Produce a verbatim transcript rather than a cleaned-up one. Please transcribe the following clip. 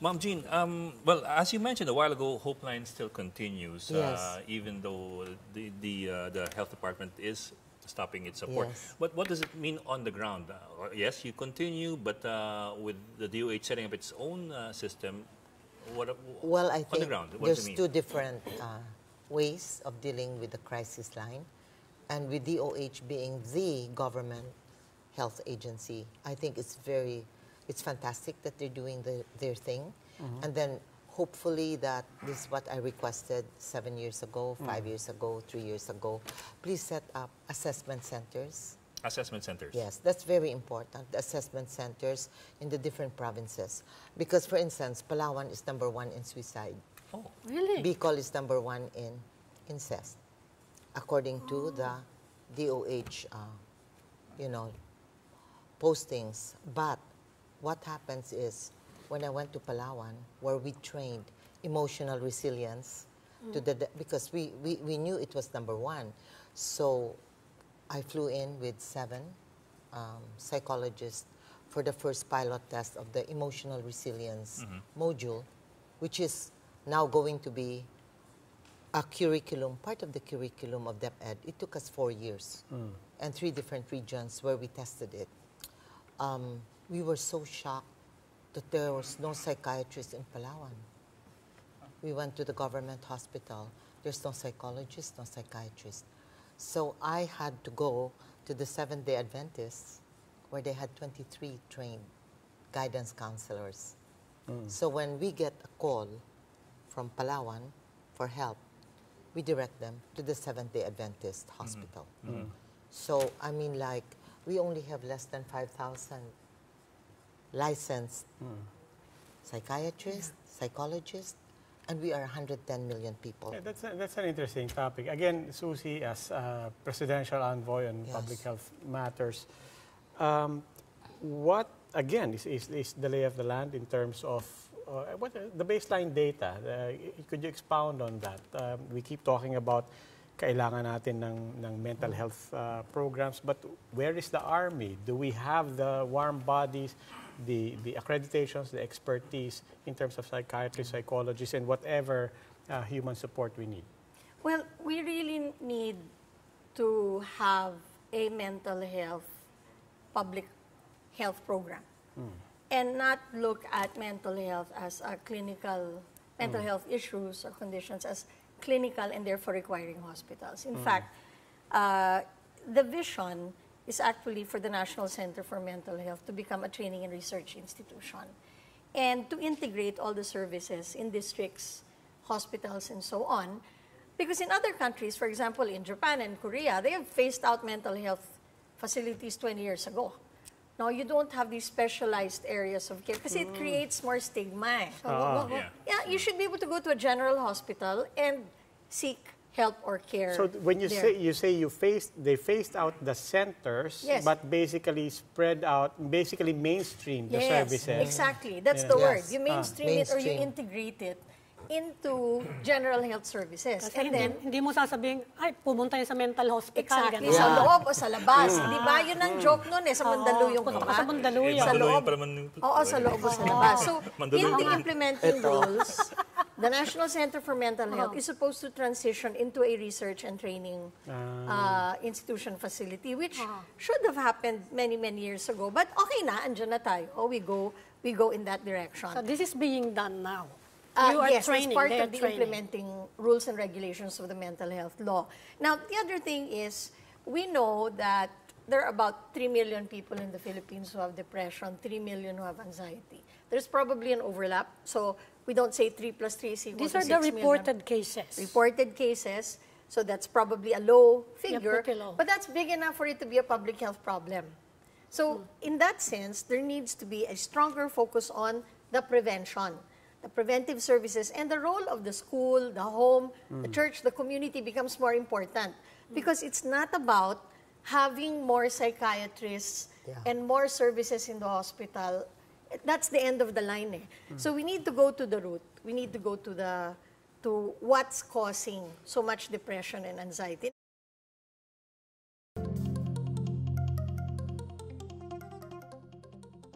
Ma'am Jean, um, well, as you mentioned a while ago, HopeLine still continues, yes. uh, even though the the, uh, the health department is stopping its support. Yes. But what does it mean on the ground? Uh, yes, you continue, but uh, with the D O H setting up its own uh, system, what, well, I on think the ground, what there's does it mean? Two different uh, ways of dealing with the crisis line. And with D O H being the government health agency, I think it's very, it's fantastic that they're doing the, their thing. Mm-hmm. And then hopefully that this is what I requested seven years ago, five mm. years ago, three years ago. Please set up assessment centers. Assessment centers. Yes, that's very important, the assessment centers in the different provinces. Because, for instance, Palawan is number one in suicide. Oh, really? Bicol is number one in incest, according to the D O H, uh, you know, postings. But what happens is, when I went to Palawan, where we trained emotional resilience, mm. to the because we, we, we knew it was number one. So I flew in with seven um, psychologists for the first pilot test of the emotional resilience mm-hmm. module, which is now going to be a curriculum, part of the curriculum of DepEd. It took us four years mm. and three different regions where we tested it. Um, we were so shocked that there was no psychiatrist in Palawan. We went to the government hospital. There's no psychologist, no psychiatrist. So I had to go to the Seventh-day Adventist, where they had twenty-three trained guidance counselors. Mm. So when we get a call from Palawan for help, we direct them to the Seventh-day Adventist hospital. Mm-hmm. Mm-hmm. So, I mean, like, we only have less than five thousand licensed mm. psychiatrists, psychologists, and we are one hundred ten million people. Yeah, that's, a, that's an interesting topic. Again, Susie, as uh, Presidential Envoy on yes. Public Health Matters, um, what, again, is, is, is the lay of the land in terms of Uh, what, uh, the baseline data, uh, could you expound on that? Um, we keep talking about kailangan natin ng, ng mental health uh, programs, but where is the army? Do we have the warm bodies, the, the accreditations, the expertise in terms of psychiatrists, psychologists, and whatever uh, human support we need? Well, we really need to have a mental health public health program. Mm. And not look at mental health as a clinical, mental mm. health issues or conditions as clinical and therefore requiring hospitals. In mm. fact, uh, the vision is actually for the National Center for Mental Health to become a training and research institution and to integrate all the services in districts, hospitals, and so on. Because in other countries, for example, in Japan and Korea, they have phased out mental health facilities twenty years ago. No, you don't have these specialized areas of care because mm. it creates more stigma. So, ah, yeah. yeah, you should be able to go to a general hospital and seek help or care. So when you there. say you say you faced they phased out the centers, yes. but basically spread out, basically mainstream the yes, services. Exactly, that's yeah. the yes. word. You mainstream ah, it or you integrate it into general health services. Kasi and then, hindi mo sasabing, ay, pumunta yun sa mental hospital. Exactly. Yeah. Sa loob o sa labas. Mm. Di ba? Yun ang mm. joke nun eh. Sa Mandaluyong. Oh, sa Mandaluyong. Sa loob. Oo, sa loob o sa labas. So, in the implementing rules, the National Center for Mental Health is supposed to transition into a research and training uh, institution facility, which should have happened many, many years ago. But okay na, andyan na tayo. Oh, we go, we go in that direction. So, this is being done now. Uh, you are yes, training. It's part they of the training. Implementing rules and regulations of the mental health law. Now, the other thing is, we know that there are about three million people in the Philippines who have depression, three million who have anxiety. There's probably an overlap, so we don't say three plus three is equal to six million. These are the reported cases. Reported cases, so that's probably a low figure, yeah, low. But that's big enough for it to be a public health problem. So, mm. in that sense, there needs to be a stronger focus on the prevention. The preventive services and the role of the school, the home, mm. the church, the community becomes more important mm. because it's not about having more psychiatrists yeah. and more services in the hospital. That's the end of the line. Eh? Mm. So we need to go to the root. We need to go to the to what's causing so much depression and anxiety.